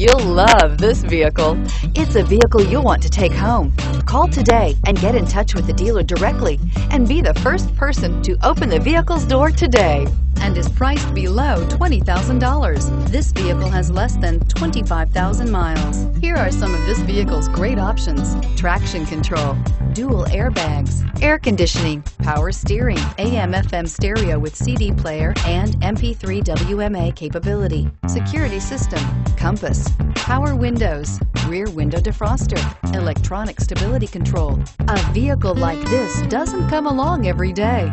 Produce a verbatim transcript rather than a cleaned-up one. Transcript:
You'll love this vehicle. It's a vehicle you'll want to take home. Call today and get in touch with the dealer directly and be the first person to open the vehicle's door today, and is priced below twenty thousand dollars. This vehicle has less than twenty-five thousand miles. Here are some of this vehicle's great options: traction control, dual airbags, air conditioning, power steering, A M F M stereo with C D player and M P three W M A capability, security system, compass, power windows, rear window defroster, electronic stability control. A vehicle like this doesn't come along every day.